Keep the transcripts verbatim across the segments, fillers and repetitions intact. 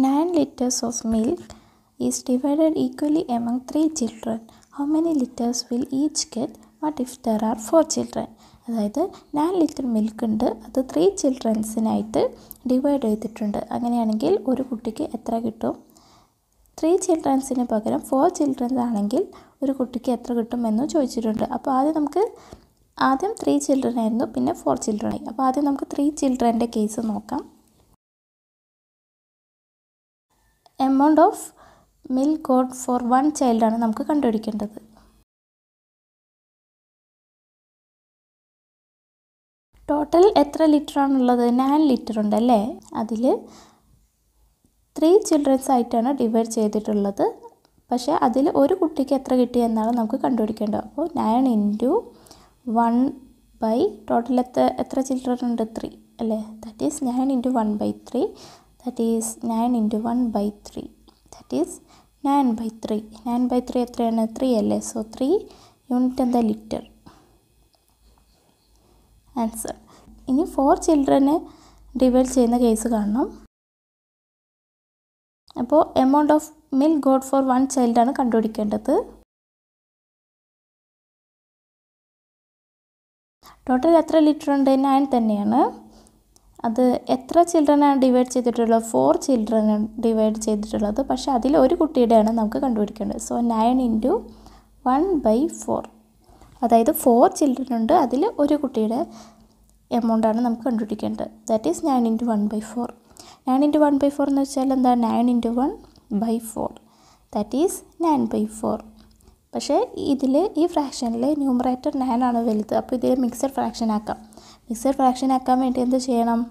nine liters of milk is divided equally among three children. How many liters will each get? What if there are four children? അതായത് nine litre milk ഉണ്ട്, അത് three ചിൽഡ്രൻസിനായിട്ട് divide ചെയ്തിട്ടുണ്ട്. അങ്ങനെയാണെങ്കിൽ ഒരു കുട്ടിക്ക് എത്ര കിട്ടും? ത്രീ ചിൽഡ്രൻസിന് പകരം ഫോർ ചിൽഡ്രൻസ് ആണെങ്കിൽ ഒരു കുട്ടിക്ക് എത്ര കിട്ടുമെന്ന് ചോദിച്ചിട്ടുണ്ട്. അപ്പോൾ ആദ്യം നമുക്ക് ആദ്യം ത്രീ ചിൽഡ്രൻ ആയിരുന്നു, പിന്നെ ഫോർ ചിൽഡ്രൻ ആയി. അപ്പോൾ ആദ്യം നമുക്ക് ത്രീ ചിൽഡ്രൻ്റെ കേസ് നോക്കാം. Amount of milk got for one ചൈൽഡാണ് നമുക്ക് കണ്ടുപിടിക്കേണ്ടത്. ടോട്ടൽ എത്ര ലിറ്റർ ആണുള്ളത്? നയൻ ലിറ്റർ ഉണ്ടല്ലേ, അതിൽ ത്രീ ചിൽഡ്രൻസ് ആയിട്ടാണ് ഡിവൈഡ് ചെയ്തിട്ടുള്ളത്. പക്ഷേ അതിൽ ഒരു കുട്ടിക്ക് എത്ര കിട്ടിയെന്നാണ് നമുക്ക് കണ്ടുപിടിക്കേണ്ടത്. അപ്പോൾ nine into one by total എത്ര എത്ര ചിൽഡ്രൻ ഉണ്ട്? ത്രീ അല്ലേ, that is nine into one by three, that is nine into one by three, that is nine by three. Nine by three എത്രയാണ്? ത്രീ അല്ലേ, സോ ത്രീ യൂണിറ്റ് എന്താ litre answer. ഇനി four ചിൽഡ്രന് divide ചെയ്യുന്ന case കാണണം. അപ്പോൾ amount of milk got for one ചൈൽഡാണ് കണ്ടുപിടിക്കേണ്ടത്. ടോട്ടൽ എത്ര ലിറ്റർ ഉണ്ട്? നയൻ തന്നെയാണ്. അത് എത്ര ചിൽഡ്രനാണ് ഡിവൈഡ് ചെയ്തിട്ടുള്ളത്? ഫോർ ചിൽഡ്രനാണ് ഡിവൈഡ് ചെയ്തിട്ടുള്ളത്. പക്ഷേ അതിൽ ഒരു കുട്ടിയുടെയാണ് നമുക്ക് കണ്ടുപിടിക്കേണ്ടത്. So nine into one by four, അതായത് ഫോർ ചിൽഡ്രൻ ഉണ്ട്, അതിൽ ഒരു കുട്ടിയുടെ എമൗണ്ടാണ് നമുക്ക് കണ്ടുപിടിക്കേണ്ടത്. That is nine into one by four. Nine into one by four എന്ന് വെച്ചാൽ എന്താ? Nine into one by four, that is nine by four. പക്ഷേ ഇതിൽ ഈ ഫ്രാക്ഷനിൽ ന്യൂമറേറ്റർ നയൻ ആണ് വലുത്, അപ്പോൾ ഇതിൽ മിക്സഡ് ഫ്രാക്ഷൻ ആക്കാം. മിക്സഡ് ഫ്രാക്ഷൻ ആക്കാൻ വേണ്ടി എന്ത് ചെയ്യണം?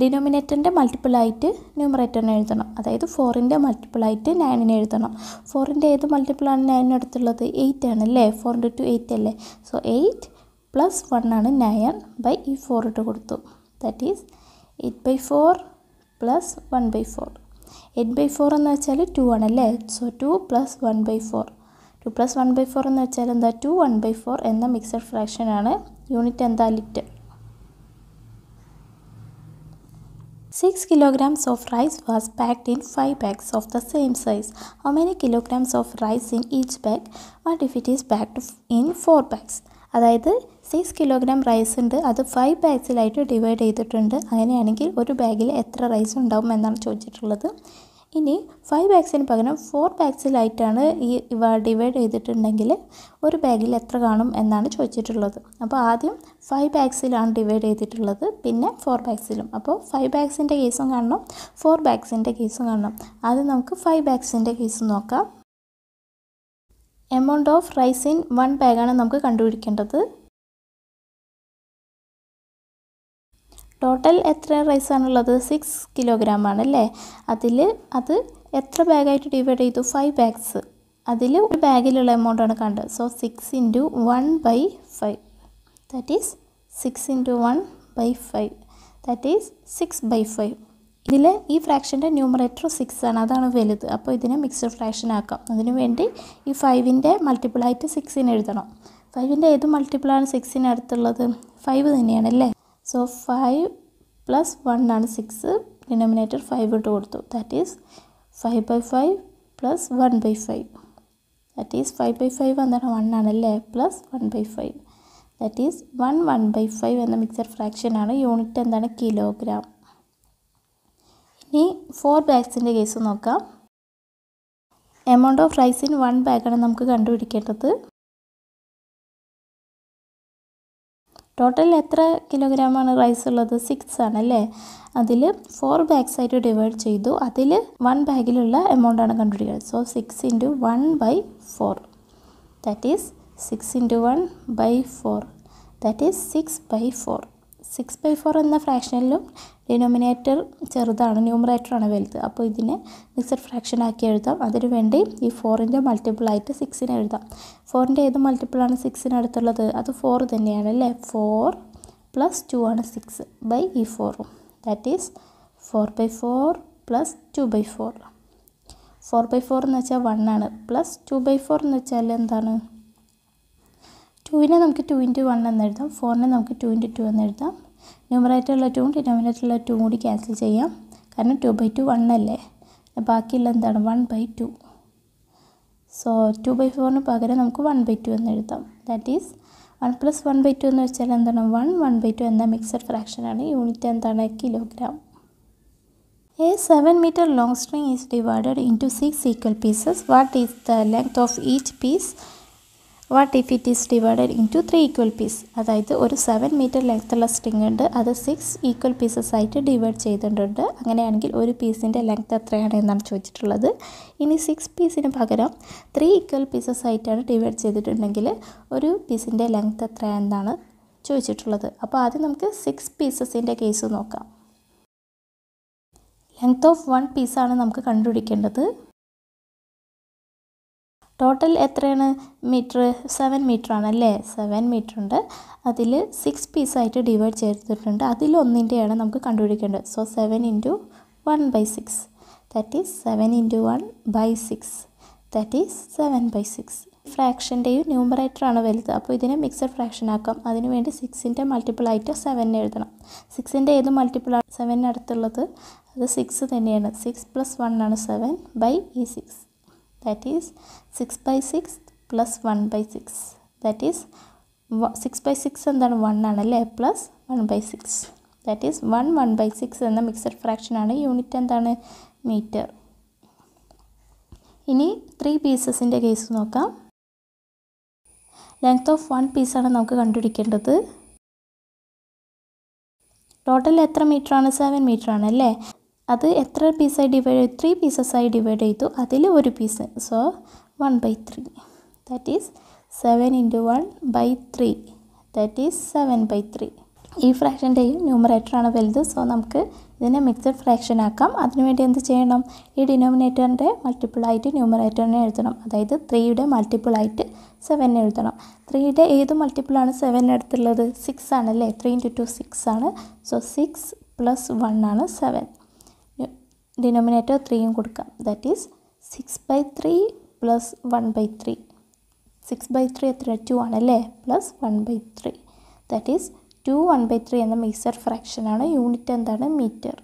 ഡിനോമിനേറ്ററിൻ്റെ മൾട്ടിപ്പിളായിട്ട് ന്യൂമറേറ്ററിനെ എഴുതണം, അതായത് ഫോറിൻ്റെ മൾട്ടിപ്പിളായിട്ട് നയനിനെ എഴുതണം. ഫോറിൻ്റെ ഏത് മൾട്ടിപ്പിളാണ് നയനിന് അടുത്തുള്ളത്? എയ്റ്റ് ആണ് അല്ലേ, ഫോർ ഇൻറ്റു ടു എയ്റ്റ് അല്ലേ. സോ എയ്റ്റ് പ്ലസ് വൺ ആണ് നയൻ, ബൈ ഈ ഫോർ ഇട്ട് കൊടുത്തു, that is eight by four plus one by four. Eight by four എന്ന് വെച്ചാൽ ടു ആണല്ലേ, so two plus one by four. Two plus one by four എന്ന് വെച്ചാൽ എന്താ? ടു വൺ ബൈ ഫോർ എന്ന മിക്സഡ് ഫ്രാക്ഷനാണ്. യൂണിറ്റ് എന്താ? Litre. Six kilograms of rice was packed in five bags of the same size. How many kilograms of rice in each bag? What if it is packed in four bags? അതായത് six kilogram rice ഉണ്ട്, അത് five ബാഗ്സിലായിട്ട് divide ചെയ്തിട്ടുണ്ട്. അങ്ങനെയാണെങ്കിൽ ഒരു ബാഗിൽ എത്ര rice ഉണ്ടാവും എന്നാണ് ചോദിച്ചിട്ടുള്ളത്. ഇനി ഫൈവ് ബാഗ്സിന് പകരം ഫോർ ബാഗ്സിലായിട്ടാണ് ഈ ഇവ ഡിവൈഡ് ചെയ്തിട്ടുണ്ടെങ്കിൽ ഒരു ബാഗിൽ എത്ര കാണും എന്നാണ് ചോദിച്ചിട്ടുള്ളത്. അപ്പോൾ ആദ്യം ഫൈവ് ബാഗ്സിലാണ് ഡിവൈഡ് ചെയ്തിട്ടുള്ളത്, പിന്നെ ഫോർ ബാഗ്സിലും. അപ്പോൾ ഫൈവ് ബാഗ്സിൻ്റെ കേസും കാണണം, ഫോർ ബാഗ്സിൻ്റെ കേസും കാണണം. ആദ്യം നമുക്ക് ഫൈവ് ബാഗ്സിൻ്റെ കേസ് നോക്കാം. Amount of rice in one ബാഗാണ് നമുക്ക് കണ്ടുപിടിക്കേണ്ടത്. ടോട്ടൽ എത്ര റൈസാണുള്ളത്? സിക്സ് കിലോഗ്രാം ആണല്ലേ, അതിൽ അത് എത്ര ബാഗായിട്ട് ഡിവൈഡ് ചെയ്തു? ഫൈവ് ബാഗ്സ്, അതിൽ ഒരു ബാഗിലുള്ള എമൗണ്ടാണ് കണ്ടത്. So six into one by five, that is six into one by five, that is six by five. ഇതിൽ ഈ ഫ്രാക്ഷൻ്റെ ന്യൂമറേറ്റർ സിക്സ് ആണ്, അതാണ് വലുത്. അപ്പോൾ ഇതിനെ മിക്സ്ഡ് ഫ്രാക്ഷൻ ആക്കാം. അതിനുവേണ്ടി ഈ ഫൈവിൻ്റെ മൾട്ടിപ്പിളായിട്ട് സിക്സിന് എഴുതണം. ഫൈവിൻ്റെ ഏത് മൾട്ടിപ്പിളാണ് സിക്സിന് അടുത്തുള്ളത്? ഫൈവ് തന്നെയാണല്ലേ. സോ ഫൈവ് പ്ലസ് വൺ ആണ് സിക്സ്, ഡിനോമിനേറ്റർ ഫൈവ് ഇട്ട് കൊടുത്തു, that is five by five plus one by five, that is five by five എന്താണ്? വൺ ആണല്ലേ, plus one by five, that is one one by five എന്ന mixed ഫ്രാക്ഷനാണ്. Unit എന്താണ്? Kilogram. ഇനി four ബാഗ്സിൻ്റെ case നോക്കാം. Amount of rice in one ബാഗാണ് നമുക്ക് കണ്ടുപിടിക്കേണ്ടത്. ടോട്ടൽ എത്ര കിലോഗ്രാമാണ് റൈസ് ഉള്ളത്? സിക്സ് ആണല്ലേ, അതിൽ ഫോർ ബാഗ്സ് ആയിട്ട് ഡിവൈഡ് ചെയ്തു, അതിൽ വൺ ബാഗിലുള്ള എമൗണ്ടാണ് കണ്ടുപിടിക്കുന്നത്. So six into one by four, that is six into one by four, that is six by four. Six by four എന്ന ഫ്രാക്ഷനിലും ഡിനോമിനേറ്റർ ചെറുതാണ്, ന്യൂമറേറ്ററാണ് വലുത്. അപ്പോൾ ഇതിനെ മിക്സഡ് ഫ്രാക്ഷൻ ആക്കി എഴുതാം. അതിനു വേണ്ടി ഈ ഫോറിൻ്റെ മൾട്ടിപ്പിളായിട്ട് സിക്സിന് എഴുതാം. ഫോറിൻ്റെ ഏത് മൾട്ടിപ്പിളാണ് സിക്സിന് അടുത്തുള്ളത്? അത് ഫോർ തന്നെയാണ് അല്ലേ. ഫോർ പ്ലസ് ടു ആണ് സിക്സ്, ബൈ ഈ ഫോറും, that is four by four plus two by four. Four by four എന്ന് വെച്ചാൽ വൺ ആണ്, പ്ലസ് ടു ബൈ ഫോർ എന്ന് വെച്ചാൽ എന്താണ്? ടുവിനെ നമുക്ക് ടു ഇൻറ്റു വൺ എന്ന് എഴുതാം, ഫോറിനെ നമുക്ക് ടു ഇൻറ്റു ടു എന്ന് എഴുതാം. ന്യൂമറേറ്ററുള്ള ടൂവും ഡിനോമിനേറ്ററുള്ള ടൂവും കൂടി ക്യാൻസൽ ചെയ്യാം. കാരണം ടു ബൈ ടു വൺ അല്ലേ, ബാക്കിയുള്ള എന്താണ് one by two. So two by ഫോറിന് പകരം നമുക്ക് വൺ ബൈ ടു എന്ന് എഴുതാം. That is one plus one by two എന്ന് വെച്ചാൽ എന്താണ് വൺ, വൺ ബൈ ടു എന്ന മിക്സഡ് ഫ്രാക്ഷനാണ്. യൂണിറ്റ് എന്താണ് kilogram. A seven meter long string is divided into six equal pieces. What is the length of each piece? What if it is divided into three equal pieces? അതായത് ഒരു seven metre ലെങ്ത്തുള്ള string ഉണ്ട്, അത് six equal pieces ആയിട്ട് divide ചെയ്തിട്ടുണ്ട്. അങ്ങനെയാണെങ്കിൽ ഒരു പീസിൻ്റെ length എത്രയാണ് എന്നാണ് ചോദിച്ചിട്ടുള്ളത്. ഇനി സിക്സ് പീസിന് പകരം ത്രീ ഈക്വൽ പീസസ് ആയിട്ടാണ് ഡിവൈഡ് ചെയ്തിട്ടുണ്ടെങ്കിൽ ഒരു പീസിൻ്റെ ലെങ്ത്ത് എത്രയാണെന്നാണ് ചോദിച്ചിട്ടുള്ളത്. അപ്പോൾ ആദ്യം നമുക്ക് സിക്സ് പീസസിൻ്റെ കേസ് നോക്കാം. ലെങ്ത്ത് ഓഫ് വൺ പീസാണ് നമുക്ക് കണ്ടുപിടിക്കേണ്ടത്. ടോട്ടൽ എത്രയാണ് മീറ്റർ? സെവൻ മീറ്റർ ആണല്ലേ, സെവൻ മീറ്റർ ഉണ്ട്. അതിൽ സിക്സ് പീസായിട്ട് ഡിവൈഡ് ചെയ്തിട്ടുണ്ട്, അതിലൊന്നിൻ്റെയാണ് നമുക്ക് കണ്ടുപിടിക്കേണ്ടത്. So seven into one by six, that is seven into one by six, that is seven by six. ഫ്രാക്ഷൻ്റെയും ന്യൂമറേറ്ററാണ് വലുത്, അപ്പോൾ ഇതിനെ മിക്സഡ് ഫ്രാക്ഷൻ ആക്കാം. അതിനുവേണ്ടി സിക്സിൻ്റെ മൾട്ടിപ്പിളായിട്ട് സെവൻ എഴുതണം. സിക്സിൻ്റെ ഏത് മൾട്ടിപ്പിളാണ് സെവൻ അടുത്തുള്ളത്? അത് സിക്സ് തന്നെയാണ്. സിക്സ് പ്ലസ് വൺ ആണ് സെവൻ ബൈ ഈ six, that is six by six plus one by six, that is six by six എന്താണ് one ആണല്ലേ, plus one by six, that is one one by six എന്ന mixed fraction ആണ്. Unit എന്താണ് metre. ഇനി three പീസസിൻ്റെ case നോക്കാം. Length of one പീസാണ് നമുക്ക് കണ്ടുപിടിക്കേണ്ടത്. ടോട്ടൽ എത്ര മീറ്ററാണ്? സെവൻ മീറ്റർ ആണല്ലേ. അത് എത്ര പീസായി ഡിവൈഡ് ചെയ്തു? ത്രീ പീസസ്സായി ഡിവൈഡ് ചെയ്തു, അതിൽ ഒരു piece. So one by three, that is seven into one by three, that is seven by three. ഈ ഫ്രാക്ഷൻ്റെയും ന്യൂമറേറ്ററാണ് വലുത്. സോ നമുക്ക് ഇതിനെ മിക്സഡ് ഫ്രാക്ഷൻ ആക്കാം. അതിനുവേണ്ടി എന്ത് ചെയ്യണം? ഈ ഡിനോമിനേറ്ററിൻ്റെ മൾട്ടിപ്പിളായിട്ട് ന്യൂമറേറ്ററിനെ എഴുതണം. അതായത് ത്രീയുടെ മൾട്ടിപ്പിളായിട്ട് സെവൻ എഴുതണം. ത്രീയുടെ ഏത് മൾട്ടിപ്പിളാണ് സെവൻ അടുത്തുള്ളത്? സിക്സ് ആണല്ലേ, ത്രീ ഇൻറ്റു ടു സിക്സ് ആണ്. സോ സിക്സ് പ്ലസ് വൺ ആണ് സെവൻ. ഡിനോമിനേറ്റർ ത്രീയും കൊടുക്കാം, that is six by three plus one by three. Six by three എത്ര? ടു ആണല്ലേ, plus one by three, that is two one by three എന്ന mixed ഫ്രാക്ഷനാണ്. Unit എന്താണ് metre.